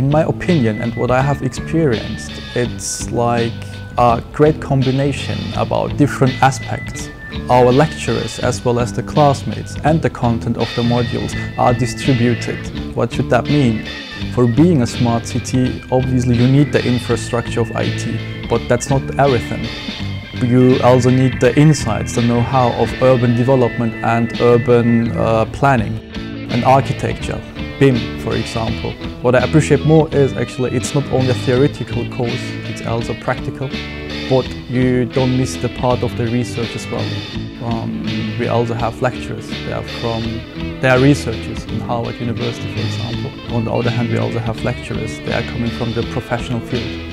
In my opinion and what I have experienced, it's like a great combination about different aspects. Our lecturers, as well as the classmates and the content of the modules, are distributed. What should that mean? For being a smart city, obviously you need the infrastructure of IT, but that's not everything. You also need the insights, the know-how of urban development and urban planning and architecture. BIM, for example. What I appreciate more is actually it's not only a theoretical course, it's also practical. But you don't miss the part of the research as well. We also have lecturers. They are researchers in Harvard University, for example. On the other hand, we also have lecturers. They are coming from the professional field.